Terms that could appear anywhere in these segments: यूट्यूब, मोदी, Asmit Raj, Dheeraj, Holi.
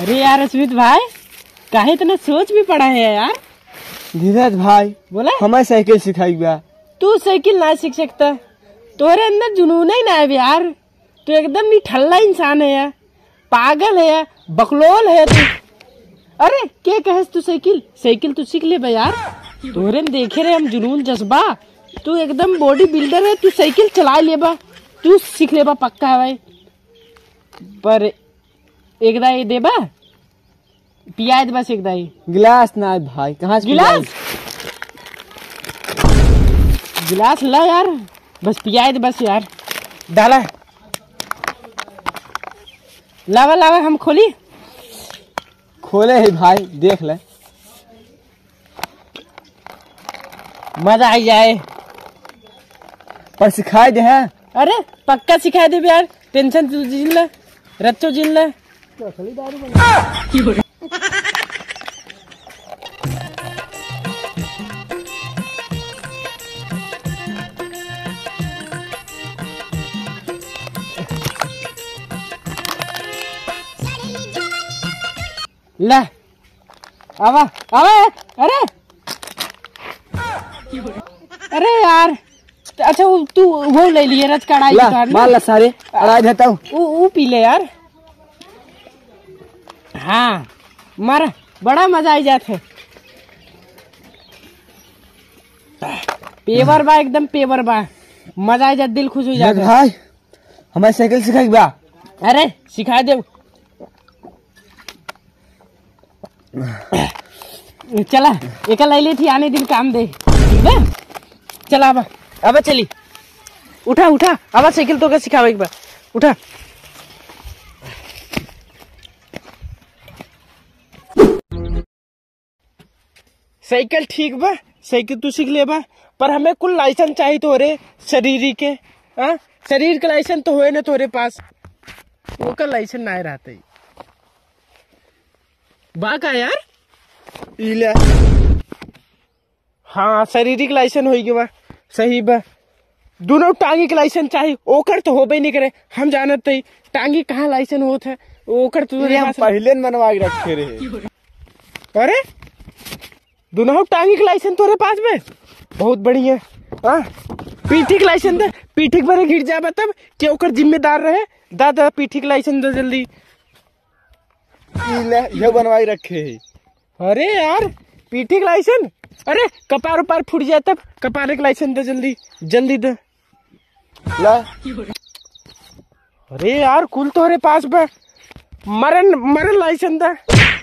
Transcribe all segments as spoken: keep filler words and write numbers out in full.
अरे यार अस्मित भाई काहे इतना सोच भी पड़ा है यार। धीरज भाई बोला हमें साइकिल सिखाई बा। तू साइकिल ना सीख सकता, तोरे अंदर जुनून ही ना है यार। तू एकदम निठल्ला इंसान है यार, पागल है यार, बकलोल है तू। अरे क्या कहेस तू साइकिल साइकिल तू सीख ले यार। तोरे में देखे रहे हम जुनून जज्बा, तू एकदम बॉडी बिल्डर है, तू साइकिल चला ले बा, तू सीख ले बा पक्का है भाई। पर एक दाई देबा पिया दे बस, एक दाई गिलास ना भाई। कहाँ से गिलास गिलास ला यार, बस पिया दे बस यार। डाला लावा लावा हम खोली खोले है भाई, देख ले मजा आ जाए। पर सिखाई दे है। अरे पक्का सिखाई दे यार, टेंशन तू झेल ले, रच्चो झेल ले। ले आवा आवा। अरे अरे यार अच्छा तू वो ले लिए रज कढ़ाई ला सारे देता हूँ, पी ले यार। हाँ मर बड़ा मजा आई जाता है। पेवर बा एकदम पेवर बा, मजा आ जाता, दिल खुश हो जाता है। हमारे साइकिल सिखाई बा। अरे सिखा दे चला, एक लाई ली थी आने दिन काम दे। चला अब अब चली, उठा उठा अब साइकिल तो क्या सिखाओ एक बार, उठा। साइकिल ठीक बा, साइकिल तू सीख ले बा, पर हमें कुल लाइसेंस चाहिए तोरे शरीर के। हाँ शरीर का लाइसेंस तो होए ना तोरे पास, वो का लाइसेंस ना रहते ही बा का यार। इला हाँ शारीरिक लाइसेंस होगी बा, सही बा। दोनों टांगी के लाइसेंस चाहिए, ओकर तो होबे नहीं करे। हम जानते ही टांगी कहाँ लाइसेंस होता है, ओकर तो पहले मनवा के रखे रहे। अरे दोनों टांगी के लाइसेंस तोरे पास में, बहुत बढ़िया। हाँ पीठी के लाइसेंस दे, पीठी पर गिर जाबा तब के ओकर जिम्मेदार रहे। दादा पीठी के लाइसेंस दो जल्दी, ये बनवाई रखे है। अरे यार पीठी का लाइसेंस, अरे कपार उपार फूट जाए तब, कपार का लाइसेंस दे जल्दी जल्दी दे ला। अरे यार कुल तोरे पास बा, मरन मरन लाइसेंस दे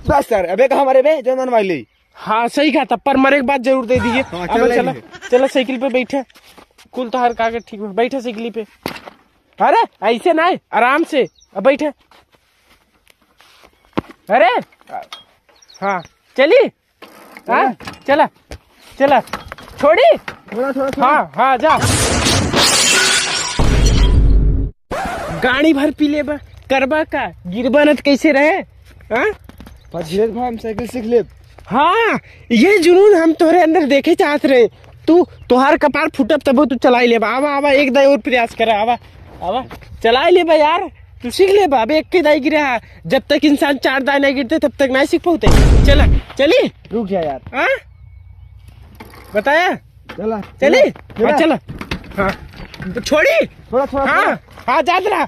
बस सर। अबे कहाँ मरे बे जो मनवाई ली। हाँ सही कहा था, पर मरे एक बात जरूर दे दीजिए। हाँ, चला चला साइकिल पे बैठे, कुल तो हर कागज ठीक है, बैठे साइकिल पे। अरे ऐसे ना आराम से अब बैठे। अरे हाँ चली, हाँ चला चला छोड़ी थोड़ा थोड़ा। हाँ हाँ जा, गाड़ी भर पी ले बा, करबा का गिरबा न कैसे रहे। हाँ धीरज भाई हम साइकिल सीख ले। हाँ ये जुनून हम तोरे अंदर देखे चाहते रहे, तू तोहार कपार फुटब तब तू चला ले बा। आवा आवा एक दाई और प्रयास कर, आवा आवा चला ले बा यार, तू सीख ले बा। अबे एक के दाई गिरा, जब तक इंसान चार दाई नहीं गिरते तब तक नहीं सीख पाते। चला चली रुक जा यार। हाँ बताया चला चली हाँ चला। हाँ छोड़ी थोड़ा थोड़ा। हाँ हाँ जात रहा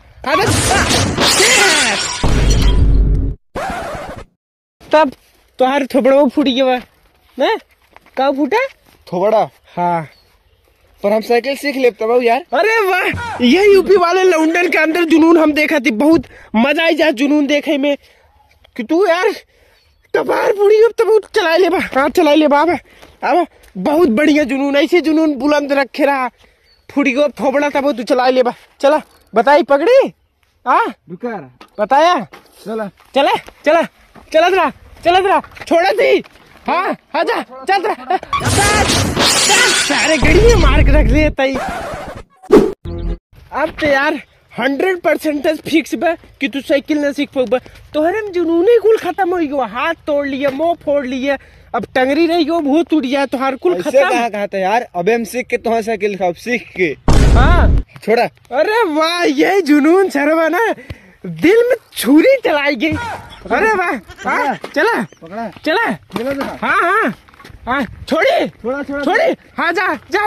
तब तोहार थोबड़ा फूट गया ना। कब फूटा थोबड़ा? हाँ पर हम साइकिल सीख लेता हूँ यार। अरे वाह ये यूपी वाले लंडन के अंदर जुनून हम देखा थी, बहुत मजा आई जा जुनून देखे में। कि तू यार कपार पूरी तब चला ले बा। हाँ चला ले बा, अब बहुत बढ़िया जुनून, ऐसे जुनून बुलंद रखे रहा। फूटी गो थोबड़ा तब तू चला ले बा। चला बताई पकड़ी। हाँ बताया चला चला चला चला जरा चला जरा छोड़ा थी। हाँ हाँ जा चल रहा सारे घड़ी मार्क रख लिए। अब तो यार हंड्रेड परसेंटेज फिक्स बा कि तू साइकिल ना सीख पा। तोहरे में जुनून ही कुल खत्म हो गया, हाथ तोड़ लिया, मुंह फोड़ लिया, अब टंगरी रही हो, भूत टूट जाए तोहार कुल खत्म। कहा कहा था यार अब हम सीख के तोहर साइकिल खाओ सीख के। हाँ छोड़ा। अरे वाह ये जुनून सरवा ना दिल में छुरी चलाई गई। अरे भाई चला चला हाँ हाँ हाँ छोड़ी थोड़ा थोड़ा छोड़ी हाँ जा जा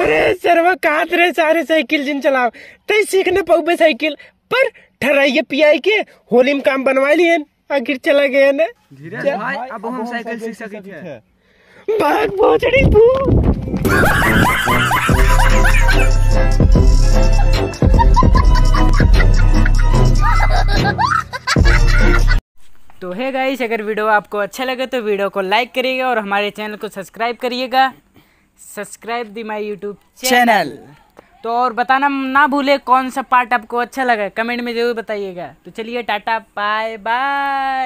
अरे सर्वा कात रे सारे साइकिल जिन चलाओ ते सीखने पाऊबे साइकिल पर ठहराइए पियाई के होली में काम बनवा लिए आखिर चला गया ना धीरज भाई अब हम साइकिल सीख सकते हैं बाग पहुंचड़ी तो है गाइस अगर वीडियो आपको अच्छा लगे तो वीडियो को लाइक करिएगा और हमारे चैनल को सब्सक्राइब करिएगा subscribe the my यूट्यूब channel तो और बताना ना भूले कौन सा पार्ट आपको अच्छा लगा कमेंट में जरूर बताइएगा तो चलिए टाटा बाय बाय।